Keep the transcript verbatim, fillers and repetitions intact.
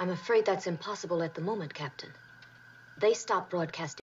I'm afraid that's impossible at the moment, Captain. They stopped broadcasting.